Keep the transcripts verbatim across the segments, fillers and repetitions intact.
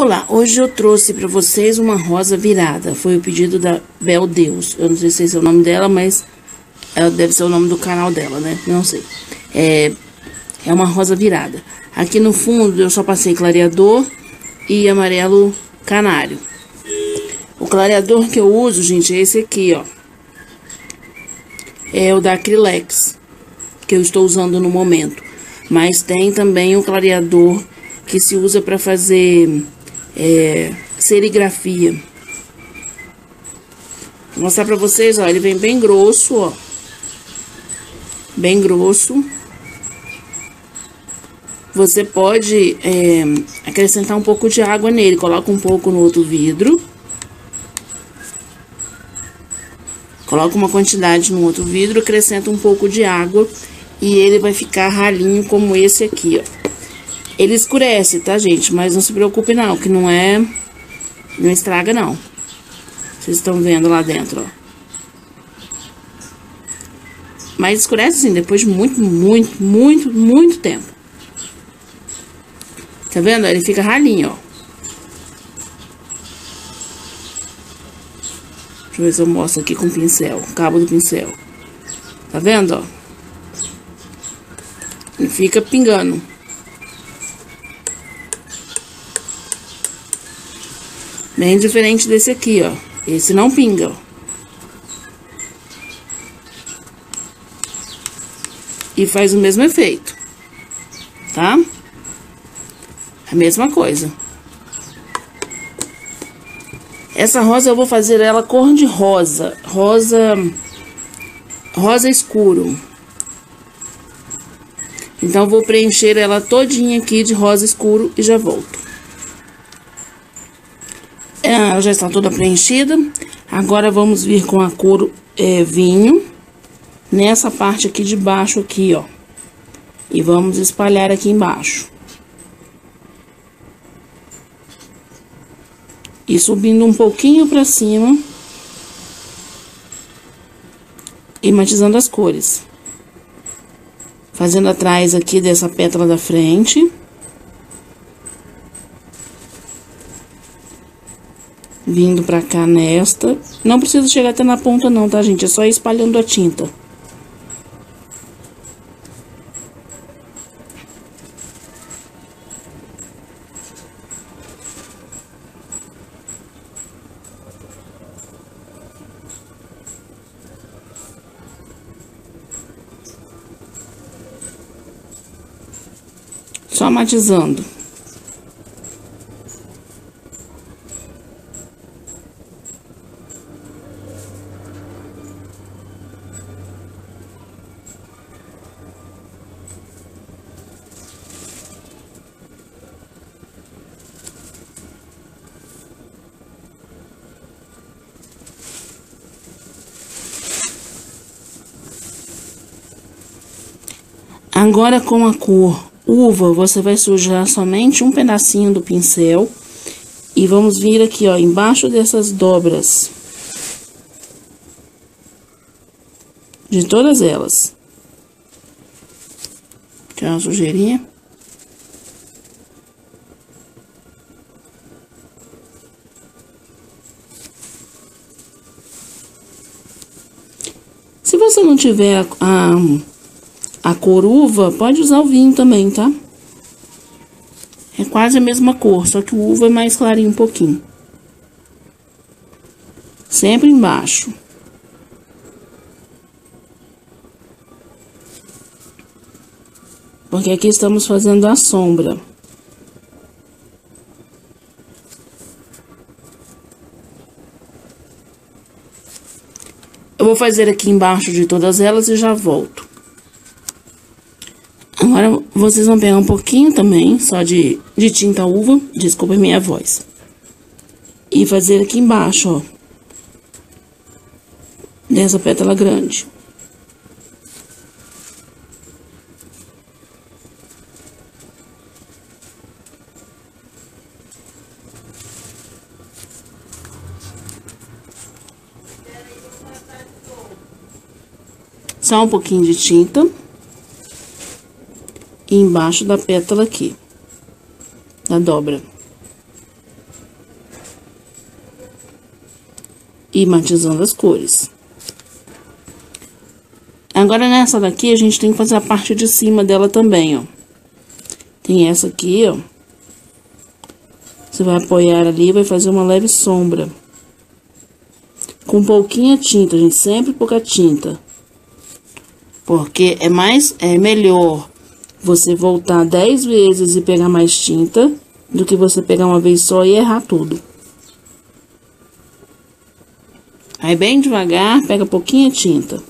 Olá, hoje eu trouxe para vocês uma rosa virada, foi o pedido da Bel Deus, eu não sei se esse é o nome dela, mas ela deve ser o nome do canal dela, né? Não sei. É, é uma rosa virada. Aqui no fundo eu só passei clareador e amarelo canário. O clareador que eu uso, gente, é esse aqui, ó. É o da Acrilex, que eu estou usando no momento. Mas tem também um clareador que se usa para fazer é, serigrafia. Vou mostrar pra vocês, ó, ele vem bem grosso, ó. Bem grosso. Você pode é, acrescentar um pouco de água nele, coloca um pouco no outro vidro. Coloca uma quantidade no outro vidro, acrescenta um pouco de água e ele vai ficar ralinho como esse aqui, ó. Ele escurece, tá, gente? Mas não se preocupe não, que não é... não estraga não. Vocês estão vendo lá dentro, ó. Mas escurece assim, depois de muito, muito, muito, muito tempo. Tá vendo? Ele fica ralinho, ó. Deixa eu ver se eu mostro aqui com o pincel, o cabo do pincel. Tá vendo, ó? Ele fica pingando. Bem diferente desse aqui, ó. Esse não pinga, ó. E faz o mesmo efeito, tá? A mesma coisa. Essa rosa eu vou fazer ela cor de rosa. Rosa... rosa escuro. Então eu vou preencher ela todinha aqui de rosa escuro e já volto. Ela já está toda preenchida. Agora vamos vir com a cor é, vinho nessa parte aqui de baixo aqui, ó, e vamos espalhar aqui embaixo e subindo um pouquinho para cima e matizando as cores, fazendo atrás aqui dessa pétala da frente. Vindo pra cá nesta. Não precisa chegar até na ponta não, tá, gente? É só ir espalhando a tinta. Só matizando. Agora com a cor uva, você vai sujar somente um pedacinho do pincel e vamos vir aqui, ó, embaixo dessas dobras, de todas elas. Tem uma sujeirinha. Se você não tiver a... a A cor uva, pode usar o vinho também, tá? É quase a mesma cor, só que o uva é mais clarinho um pouquinho. Sempre embaixo. Porque aqui estamos fazendo a sombra. Eu vou fazer aqui embaixo de todas elas e já volto. Agora, vocês vão pegar um pouquinho também, só de, de tinta uva, desculpa minha voz. E fazer aqui embaixo, ó. Nessa pétala grande. Só um pouquinho de tinta. E embaixo da pétala aqui, da dobra. e matizando as cores. Agora, nessa daqui, a gente tem que fazer a parte de cima dela também, ó. Tem essa aqui, ó. Você vai apoiar ali e vai fazer uma leve sombra. Com pouquinha tinta, gente. Sempre pouca tinta. Porque é mais, é melhor você voltar dez vezes e pegar mais tinta do que você pegar uma vez só e errar tudo. Aí, bem devagar, pega pouquinha tinta.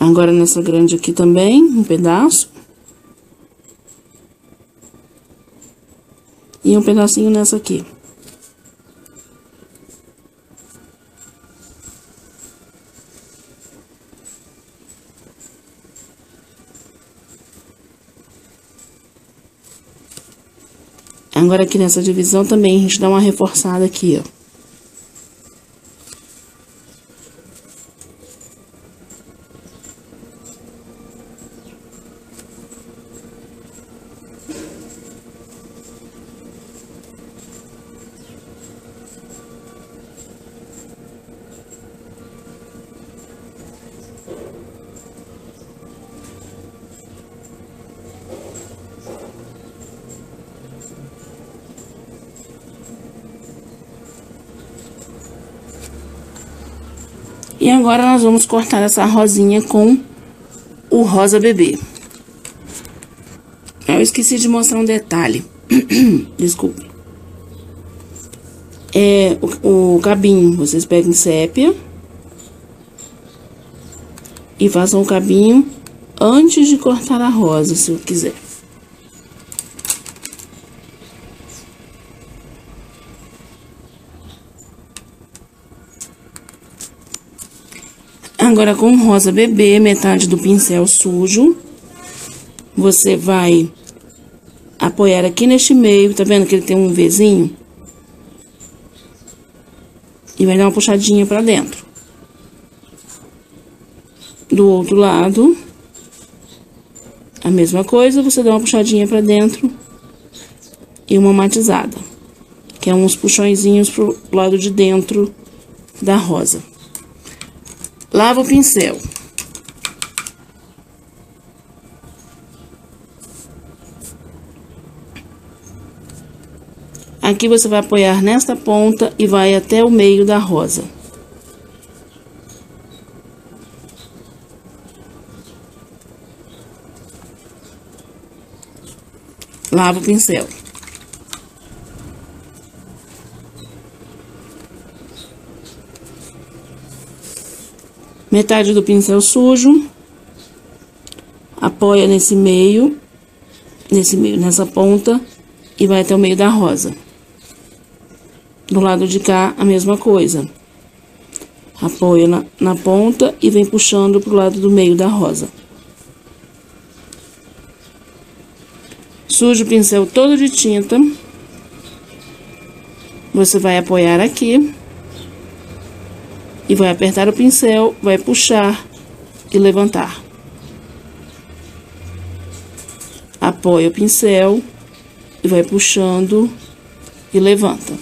Agora, nessa grande aqui também, um pedaço. E um pedacinho nessa aqui. Agora, aqui nessa divisão também, a gente dá uma reforçada aqui, ó. E agora, nós vamos cortar essa rosinha com o rosa bebê. Eu esqueci de mostrar um detalhe. Desculpe. É, o, o cabinho, vocês pegam sépia. E façam o cabinho antes de cortar a rosa, se eu quiser. Agora, com rosa bebê, metade do pincel sujo, você vai apoiar aqui neste meio, tá vendo que ele tem um Vzinho? E vai dar uma puxadinha pra dentro. Do outro lado, a mesma coisa, você dá uma puxadinha pra dentro e uma matizada, que é uns puxõezinhos pro lado de dentro da rosa. Lava o pincel. Aqui você vai apoiar nesta ponta e vai até o meio da rosa. Lava o pincel. Metade do pincel sujo, apoia nesse meio, nesse meio, nessa ponta, e vai até o meio da rosa. Do lado de cá, a mesma coisa. Apoia na, na ponta e vem puxando pro lado do meio da rosa. Suja o pincel todo de tinta. Você vai apoiar aqui. E vai apertar o pincel, vai puxar e levantar. Apoia o pincel e vai puxando e levanta.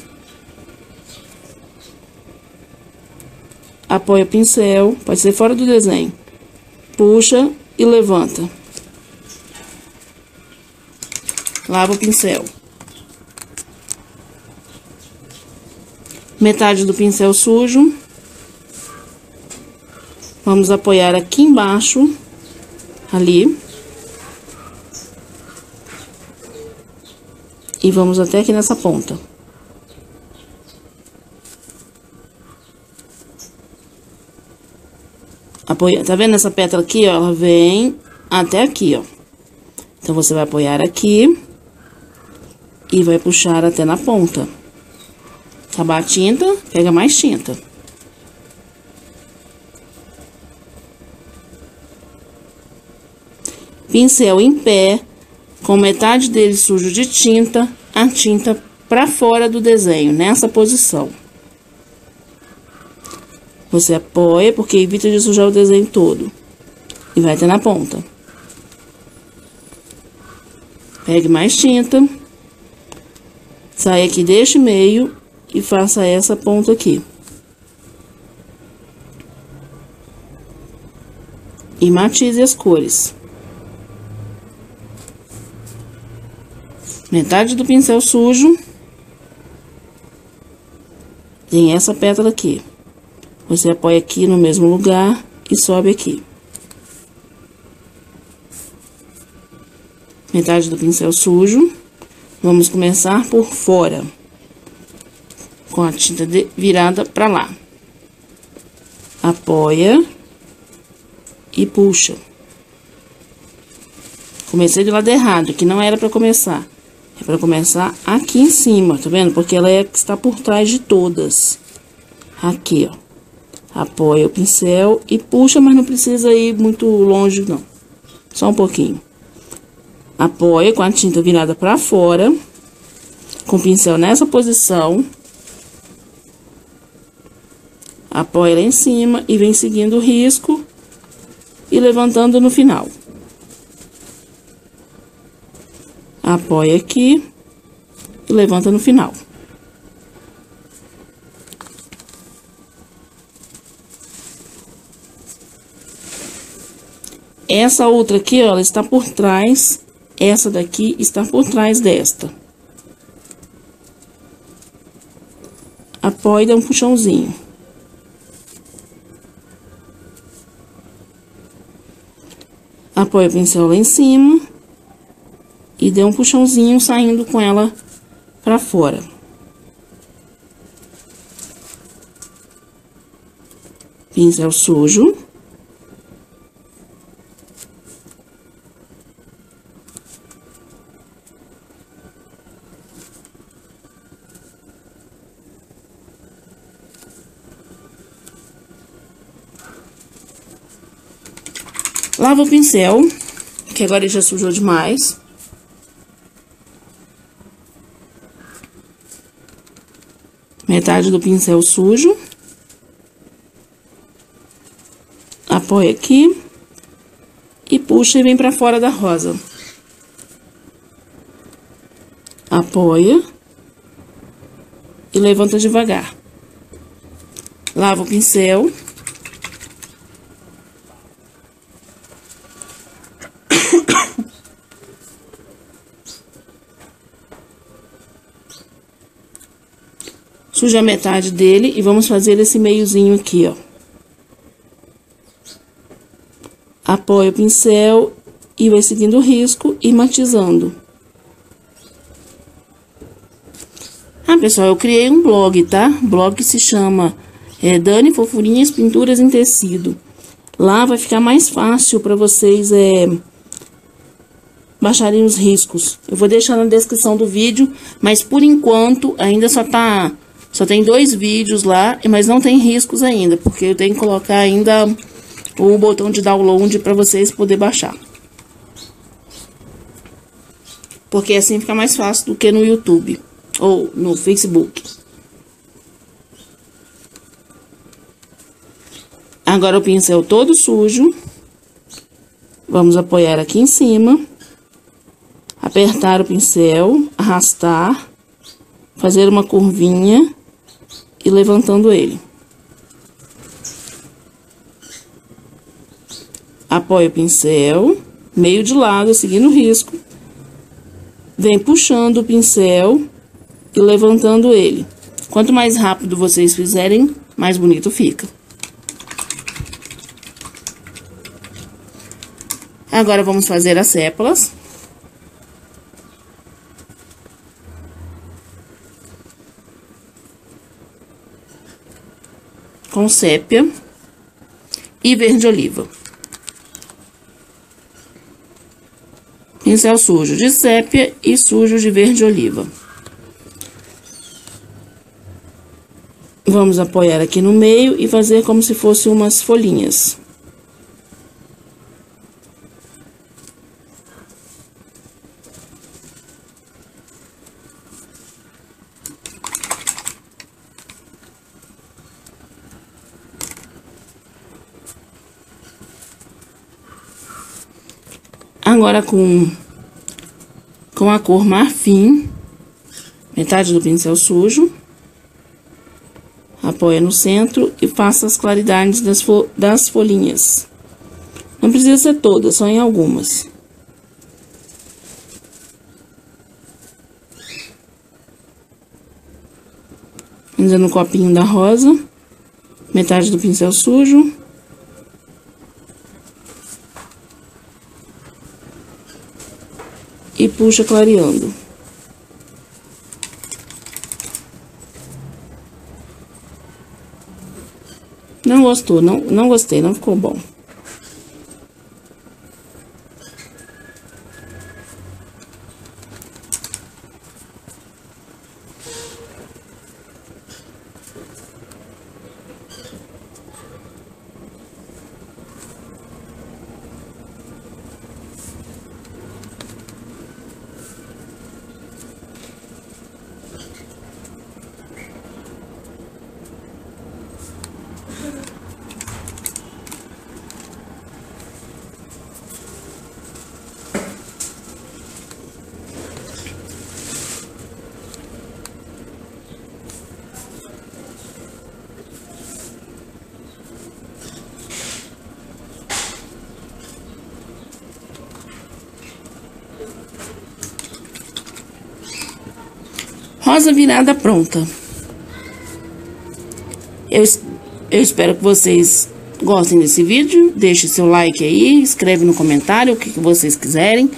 Apoia o pincel, pode ser fora do desenho. Puxa e levanta. Lava o pincel. Metade do pincel sujo. Vamos apoiar aqui embaixo, ali. E vamos até aqui nessa ponta. Apoia, tá vendo essa pétala aqui, ó? Ela vem até aqui, ó. Então, você vai apoiar aqui e vai puxar até na ponta. Acabar a tinta, pega mais tinta. Pincel em pé, com metade dele sujo de tinta, a tinta para fora do desenho, nessa posição. Você apoia, porque evita de sujar o desenho todo. E vai até na ponta. Pegue mais tinta Sai aqui deste meio e faça essa ponta aqui. E matize as cores. Metade do pincel sujo. Tem essa pétala aqui. Você apoia aqui no mesmo lugar e sobe aqui. Metade do pincel sujo. Vamos começar por fora, com a tinta de, virada para lá. Apoia e puxa. Comecei do lado errado, que não era para começar. É para começar aqui em cima, tá vendo? Porque ela é que está por trás de todas. Aqui, ó. Apoia o pincel e puxa, mas não precisa ir muito longe, não. Só um pouquinho. Apoia com a tinta virada para fora, com o pincel nessa posição. Apoia lá em cima e vem seguindo o risco e levantando no final. Apoia aqui e levanta no final. Essa outra aqui, ó, ela está por trás, essa daqui está por trás desta. Apoia e dá um puxãozinho. Apoia o pincel lá em cima e dê um puxãozinho saindo com ela pra fora. Pincel sujo. Lava o pincel, que agora ele já sujou demais. Metade do pincel sujo. Apoia aqui. E puxa e vem pra fora da rosa. Apoia. E levanta devagar. Lava o pincel. Suja a metade dele e vamos fazer esse meiozinho aqui, ó. Apoia o pincel e vai seguindo o risco e matizando. Ah, pessoal, eu criei um blog, tá? O blog se chama é, Dani Fofurinhas Pinturas em Tecido. Lá vai ficar mais fácil para vocês é, baixarem os riscos. Eu vou deixar na descrição do vídeo, mas por enquanto ainda só tá... Só tem dois vídeos lá, mas não tem riscos ainda, porque eu tenho que colocar ainda o botão de download para vocês poderem baixar. Porque assim fica mais fácil do que no YouTube ou no Facebook. Agora o pincel todo sujo. Vamos apoiar aqui em cima. Apertar o pincel, arrastar, fazer uma curvinha e levantando ele. Apoia o pincel, meio de lado, seguindo o risco. Vem puxando o pincel e levantando ele. Quanto mais rápido vocês fizerem, mais bonito fica. Agora vamos fazer as sépalas. Com sépia e verde oliva. Pincel sujo de sépia e sujo de verde oliva. Vamos apoiar aqui no meio e fazer como se fosse umas folhinhas. Agora, com, com a cor marfim, metade do pincel sujo, apoia no centro e faça as claridades das, fo das folhinhas. Não precisa ser todas, só em algumas. Ainda no copinho da rosa, metade do pincel sujo. E puxa clareando. Não gostou, não, não gostei, não ficou bom. Rosa virada pronta. Eu, eu espero que vocês gostem desse vídeo. Deixe seu like aí, escreve no comentário o que, que vocês quiserem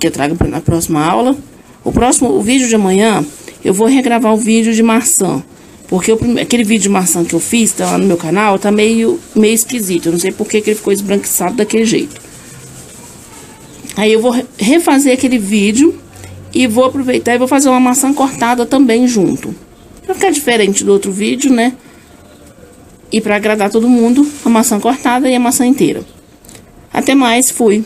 que eu traga na próxima aula. O próximo o vídeo de amanhã eu vou regravar o vídeo de maçã, porque eu, aquele vídeo de maçã que eu fiz tá lá no meu canal, tá meio, meio esquisito. Eu não sei porque que ele ficou esbranquiçado daquele jeito. Aí eu vou refazer aquele vídeo. E vou aproveitar e vou fazer uma maçã cortada também junto. Pra ficar diferente do outro vídeo, né? E pra agradar todo mundo, a maçã cortada e a maçã inteira. Até mais, fui!